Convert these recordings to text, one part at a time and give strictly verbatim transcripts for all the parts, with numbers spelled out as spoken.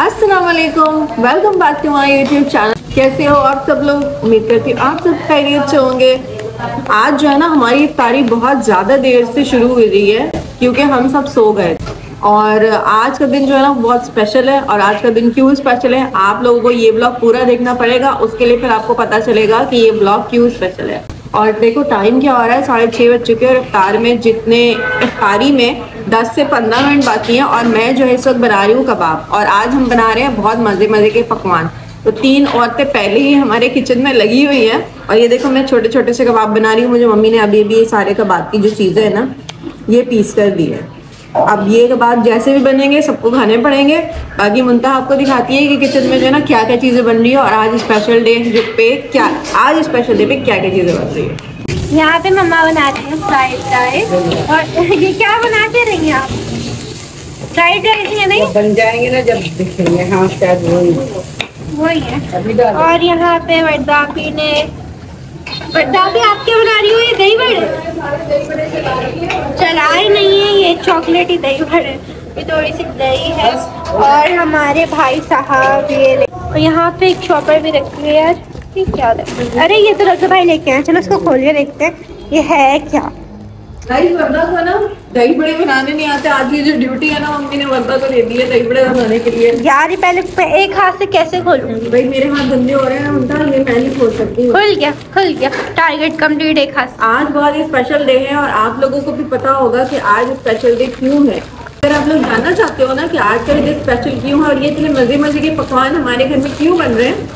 अस्सलामुअलैकुम, welcome back to my YouTube channel. कैसे हो आप सब लोग? उम्मीद करती हूँ आप सब खैरियत से होंगे। आज जो है ना हमारी इफ्तारी बहुत ज़्यादा देर से शुरू हो रही है क्योंकि हम सब सो गए और आज का दिन जो है ना बहुत स्पेशल है। और आज का दिन क्यों स्पेशल है, आप लोगों को ये ब्लॉग पूरा देखना पड़ेगा, उसके लिए फिर आपको पता चलेगा कि ये ब्लॉग क्यों स्पेशल है। और देखो टाइम क्या हो रहा है, साढ़े छः बज चुके हैं और इफ्तार में जितने इफ्तारी में दस से पंद्रह मिनट बाकी हैं और मैं जो है इस वक्त बना रही हूँ कबाब। और आज हम बना रहे हैं बहुत मज़े मज़े के पकवान। तो तीन औरतें पहले ही हमारे किचन में लगी हुई हैं और ये देखो मैं छोटे छोटे से कबाब बना रही हूँ। मुझे मम्मी ने अभी अभी ये सारे कबाब की जो चीज़ें हैं ना ये पीस कर दी है। अब ये कबाब जैसे भी बनेंगे सबको खाने पड़ेंगे। बाकी मुंता आपको दिखाती है कि किचन में जो है ना क्या क्या चीज़ें बन रही है और आज स्पेशल डे जो पे क्या आज स्पेशल डे पे क्या क्या चीज़ें बन रही है। यहाँ पे मम्मा बनाती हैं फ्राइड राइस। और ये क्या बनाते रहेंगे आप? फ्राइड राइस है नहीं, बन जाएंगे ना जब दिखेंगे। हाँ शायद वही वही है। और यहाँ पे वर्दापी ने वर्दापी आप क्या बना रही हो? ये दही बड़े चलाए नहीं है, ये चॉकलेट ही दही भरे, ये थोड़ी सी दही है। और हमारे भाई साहब ये ले, और यहाँ पे एक शॉपर भी रखी है यार, ये क्या है? अरे ये तो रजा भाई लेके आए, चलो उसको खोल के देखते हैं ये है क्या। दही वर्दा को ना दही बड़े बनाने नहीं आते। आज की जो ड्यूटी है ना मम्मी ने वर्दा को दे दी है दही बड़े बनाने के लिए। यार ये पहले एक हाथ से कैसे खोलूंगी भाई, मेरे हाथ गंदे हो रहे हैं उनका, ये मैं नहीं खोल सकती। खुल गया खुल गया, टारगेट कम्प्लीट एक हाथ से। आज बहुत स्पेशल डे है और आप लोगों को भी पता होगा कि आज स्पेशल डे क्यों है। अगर आप लोग जानना चाहते हो ना कि आज का दिन स्पेशल क्यों है और ये इतने मजे मजे के पकवान हमारे घर में क्यों बन रहे हैं।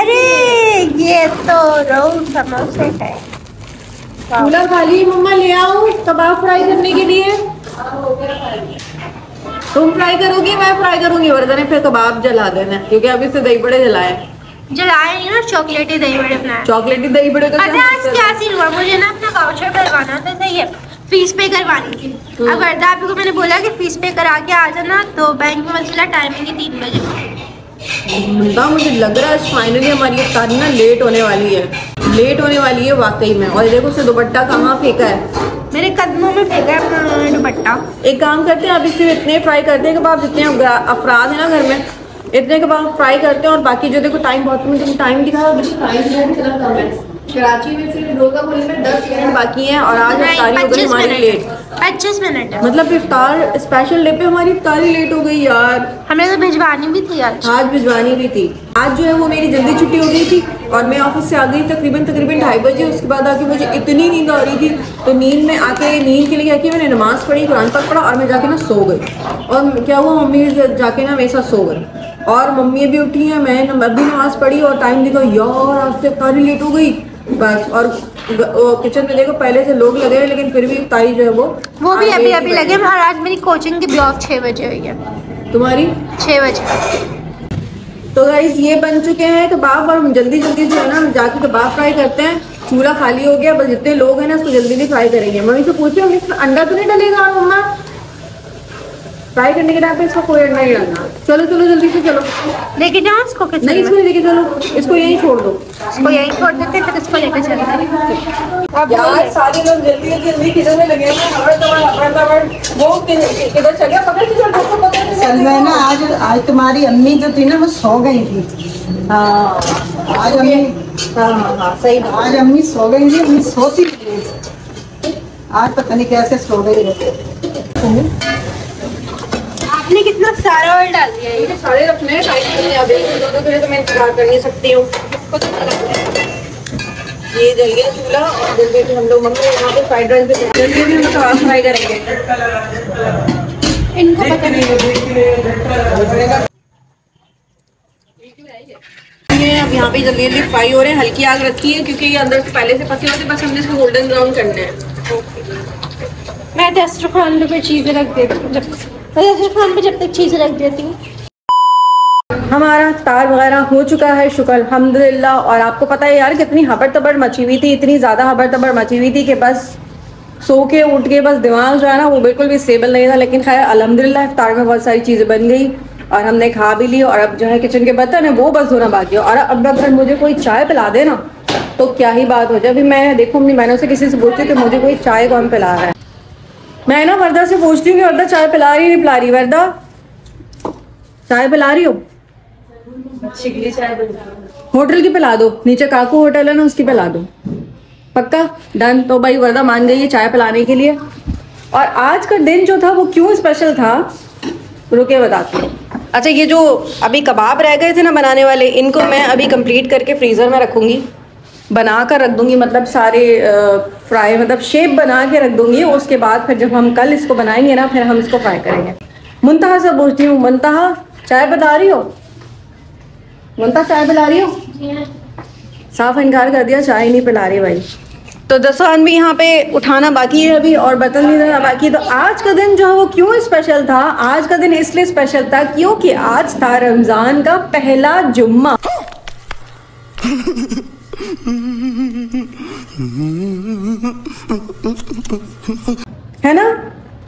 अरे ये तो रोल समोसे है, चूल्हा खाली मम्मा ले आओ कबाब फ्राई करने के लिए। तुम फ्राई करोगी मैं फ्राई करूंगी, वरना फिर कबाब जला देना क्योंकि अभी से दही बड़े जलाए जलाए नहीं ना, चॉकलेटी दही बड़े बनाए। चॉकलेटी दही बड़े का आज क्या सीन हुआ, मुझे ना अपना वाउचर करवाना था, सही है फीस पे करवानी थी। अब वर्दा आपको मैंने बोला कि फीस पे करा के आ जाना, तो बैंक में मसला टाइमिंग है तीन बजे। मुझे लग रहा है फाइनली हमारी इफ्तारी ना लेट होने वाली है, लेट होने वाली है वाकई में। और देखो उसने दुपट्टा कहाँ फेंका है, मेरे कदमों में फेंका है अपना दुपट्टा। एक काम करते हैं, अब इसमें इतने फ्राई करते हैं कबाब, जितने अफराद है ना घर में इतने कबाब फ्राई करते हैं। और बाकी जो देखो टाइम बहुत, मुझे टाइम दिखाया कराची में सिर्फ डोका खुलने में दस मिनट बाकी हैं और आज इफ्तारी हो गई हमारी लेट, पच्चीस मिनट है। मतलब इफ्तार स्पेशल डे पे हमारी इफ्तारी लेट हो गई यार। हमने तो भिजवानी भी थी आज, आज भिजवानी भी थी। आज जो है वो मेरी जल्दी छुट्टी हो गई थी और मैं ऑफिस से आ गई तकरीबन तकरीबन ढाई बजे। उसके बाद आके मुझे इतनी नींद आ रही थी, तो नींद में आके नींद के लिए आके मैंने नमाज़ पढ़ी, कुरान पाक पढ़ा और मैं जाके ना सो गई। और क्या हुआ, मम्मी जाके ना मेरे साथ सो गई और मम्मी भी उठी हैं, मैं अभी नमाज़ पढ़ी और टाइम देखो यार आज से इफ्तारी लेट हो गई बस। और किचन में देखो पहले से लोग लगे हैं लेकिन फिर भी इफ्तारी जो है वो वो भी अभी अभी लगे। महाराज मेरी कोचिंग की ब्लॉक छः बजे हुई है, तुम्हारी छः बजे। तो गाइस ये बन चुके हैं कबाब और हम जल्दी जल्दी जो है ना जाके कबाब फ्राई करते हैं। चूल्हा खाली हो गया, बस जितने लोग हैं ना उसको जल्दी जल्दी फ्राई करेंगे। मम्मी से पूछे हम इसमें अंडा तो नहीं डलेगा मम्मा, फ्राई करने के टाइम पे इसका कोई अंडा नहीं डालना। चलो चलो जल्दी से चलो, लेके जाओ इसको, नहीं इसको लेके चलो, इसको यहीं छोड़ दो, इसको यहीं छोड़ देते फिर इसको लेके चलते। सारे लोग जल्दी जल्दी जल्दी किचन में लगे हैं। सलमैना आज आज तुम्हारी अम्मी जो थी ना वो सो गई थी। हाँ आज अम्मी, हाँ सही, आज अम्मी सो गई थी, अम्मी सोती थी आज, पता नहीं कैसे सो गई। आपने कितना सारा ऑयल डाल दिया है, ये सारे रखने हैं तो मैं इंतजार कर नहीं सकती हूँ। ये जल गया चूल्हा और जल्दी से हम लोग मम्मी यहाँ पे फ्राइड राइस भी कबाब फ्राई करेंगे। इनको पता नहीं ये अब यहाँ पे जल्दी जल्दी फ्राई हो रहे हैं, हल्की आग रखी है क्योंकि ये अंदर से पहले से पके होते हैं, बस हमने इसको गोल्डन ब्राउन करना है। मैं दस्तरखान पे चीज़ें रख देती हूँ, जब दस्तरखान पे जब तक चीज़ें रख देती हूँ। हमारा इफ्तार वगैरह हो चुका है शुक्र अल्हम्दुलिल्लाह। और आपको पता है यार कितनी हबड़ तबड़ मची हुई थी, इतनी ज़्यादा हबड़ तबड़ मची हुई थी कि बस सो के उठ के बस दिमाग जो है ना वो बिल्कुल भी स्टेबल नहीं था। लेकिन खैर अल्हम्दुलिल्लाह इफ्तार में बहुत सारी चीज़ें बन गई और हमने खा भी ली। और अब जो है किचन के बर्तन है वो बस धोना बाकी है। और अब अगर मुझे कोई चाय पिला दे ना तो क्या ही बात हो जाए। अभी मैं देखो अपनी मैंने से किसी से पूछती हूँ कि मुझे कोई चाय कौन पिला रहा है। मैं ना वर्दा से पूछती हूँ कि वर्दा चाय पिला रही नहीं पिला रही। वर्दा चाय पिला रही हो? अच्छी के लिए चाय पिला, होटल की पिला दो, नीचे काकू होटल है ना उसकी पिला दो। पक्का डन। तो भाई वरदा मान गई है चाय पिलाने के लिए। और आज का दिन जो था वो क्यों स्पेशल था रुके बताती हूँ। अच्छा ये जो अभी कबाब रह गए थे ना बनाने वाले, इनको मैं अभी कंप्लीट करके फ्रीज़र में रखूँगी, बना कर रख दूँगी, मतलब सारे फ्राई मतलब शेप बना के रख दूँगी। उसके बाद फिर जब हम कल इसको बनाएंगे ना फिर हम इसको फ्राई करेंगे। मुंतहा से पूछती हूँ, मुंतहा चाय बता रही हो? मुंतहा चाय पिला रही हो? साफ इनकार कर दिया, चाय नहीं पिला रही भाई। तो दस्तरखान भी यहाँ पे उठाना बाकी है अभी, और बर्तन भी धोना बाकी है। तो आज का दिन जो है वो क्यों स्पेशल था? आज का दिन इसलिए स्पेशल था क्योंकि आज था रमज़ान का पहला जुम्मा। है ना?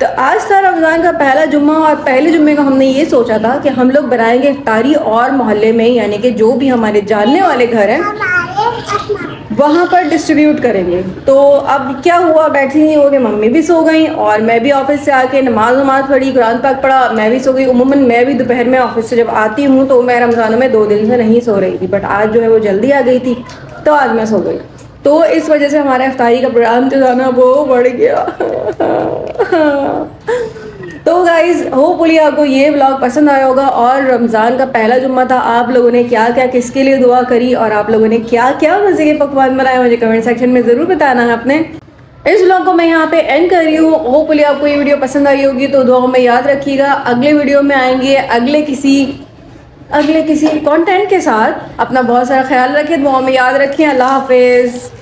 तो आज था रमज़ान का पहला जुम्मा और पहले जुम्मे को हमने ये सोचा था कि हम लोग बनाएंगे इफ्तारी, और मोहल्ले में यानी कि जो भी हमारे जानने वाले घर हैं वहाँ पर डिस्ट्रीब्यूट करेंगे। तो अब क्या हुआ, बैठी नहीं हो गई, मम्मी भी सो गई और मैं भी ऑफिस से आके नमाज नमाज पढ़ी, कुरान पाक पढ़ा, मैं भी सो गई। उमूमन मैं भी दोपहर में ऑफिस से जब आती हूँ तो मैं रमज़ान में दो दिन से नहीं सो रही थी, बट आज जो है वो जल्दी आ गई थी तो आज मैं सो गई। तो इस वजह से हमारा इफ्तारी का प्रोग्राम जो था ना वो बढ़ गया। तो गाइज़ होपफुली आपको ये व्लॉग पसंद आया होगा। और रमज़ान का पहला जुम्मा था, आप लोगों ने क्या क्या किसके लिए दुआ करी और आप लोगों ने क्या क्या मज़े के पकवान बनाए, मुझे कमेंट सेक्शन में ज़रूर बताना है आपने। इस व्लॉग को मैं यहाँ पे एंड कर रही हूँ। होपफुली आपको ये वीडियो पसंद आई होगी, तो दुआओं में याद रखिएगा। अगले वीडियो में आएंगे अगले किसी अगले किसी कॉन्टेंट के साथ। अपना बहुत सारा ख्याल रखें, दुआओं में याद रखें। अल्लाह हाफिज़।